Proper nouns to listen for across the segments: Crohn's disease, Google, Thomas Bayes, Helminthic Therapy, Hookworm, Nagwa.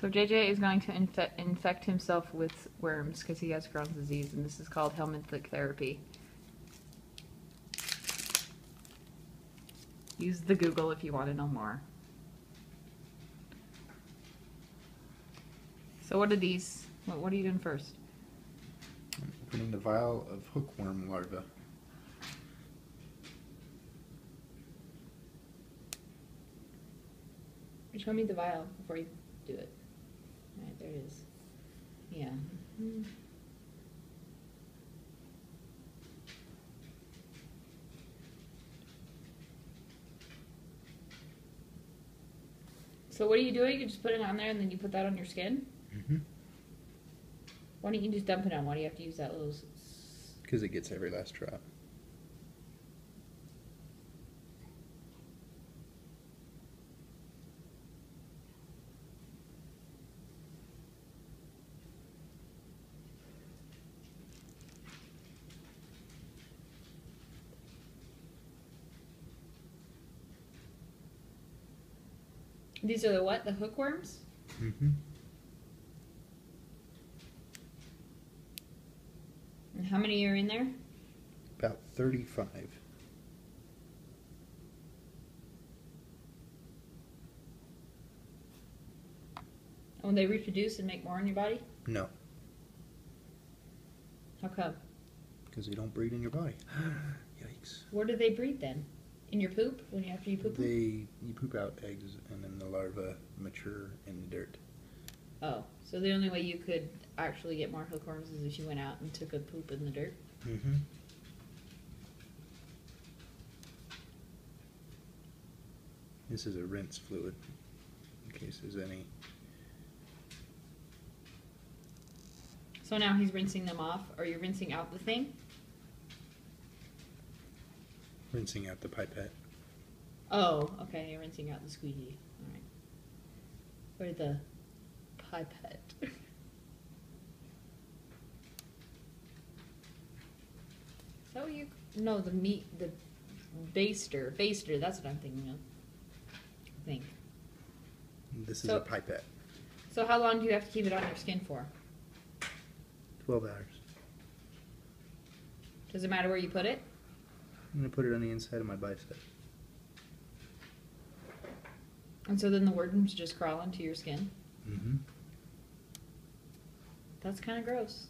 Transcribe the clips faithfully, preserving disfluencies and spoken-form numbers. So J J is going to infe infect himself with worms because he has Crohn's disease, and this is called Helminthic Therapy. Use the Google if you want to know more. So what are these? What, what are you doing first? I'm opening the vial of hookworm larvae. Show me the vial before you do it. All right, there it is. Yeah. Mm-hmm. So what do you do? You just put it on there and then you put that on your skin? Mm-hmm. Why don't you just dump it on? Why do you have to use that little... Because it gets every last drop. These are the what? The hookworms? Mm-hmm. And how many are in there? About thirty-five. And will they reproduce and make more in your body? No. How come? Because they don't breed in your body. Yikes. Where do they breed then? In your poop? When you, after you poop? They, you poop out eggs and then the larvae mature in the dirt. Oh, so the only way you could actually get more hookworms is if you went out and took a poop in the dirt? Mm-hmm. This is a rinse fluid, in case there's any. So now he's rinsing them off. Are you rinsing out the thing? Rinsing out the pipette. Oh, okay, you're rinsing out the squeegee. Alright. Or the pipette. Is that what you... No, the meat, the baster. Baster, that's what I'm thinking of. I think. This is so, a pipette. So how long do you have to keep it on your skin for? twelve hours. Does it matter where you put it? I'm going to put it on the inside of my bicep. And so then the worms just crawl into your skin? Mm-hmm. That's kind of gross.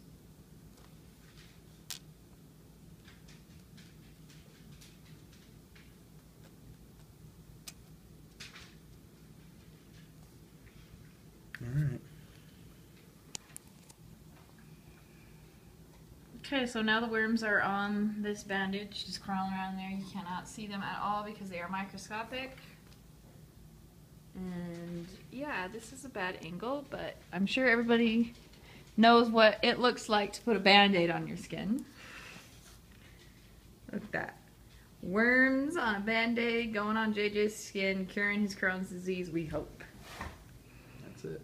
All right. Okay, so now the worms are on this bandage, just crawling around there. You cannot see them at all because they are microscopic. And yeah, this is a bad angle, but I'm sure everybody knows what it looks like to put a band-aid on your skin. Look at that. Worms on a band-aid going on J J's skin, curing his Crohn's disease, we hope. That's it.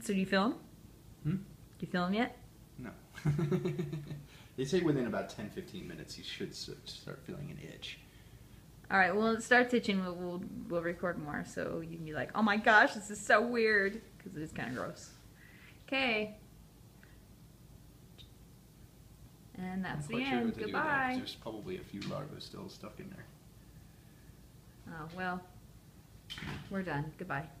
So do you film? Hmm? You film yet? No. They say within about ten fifteen minutes you should start feeling an itch. Alright, well, it starts itching, we'll, we'll, we'll record more so you can be like, oh my gosh, this is so weird, because it is kind of gross. Okay. And that's the end. Sure what to Goodbye. Do there's probably a few larvae still stuck in there. Oh, well, we're done. Goodbye.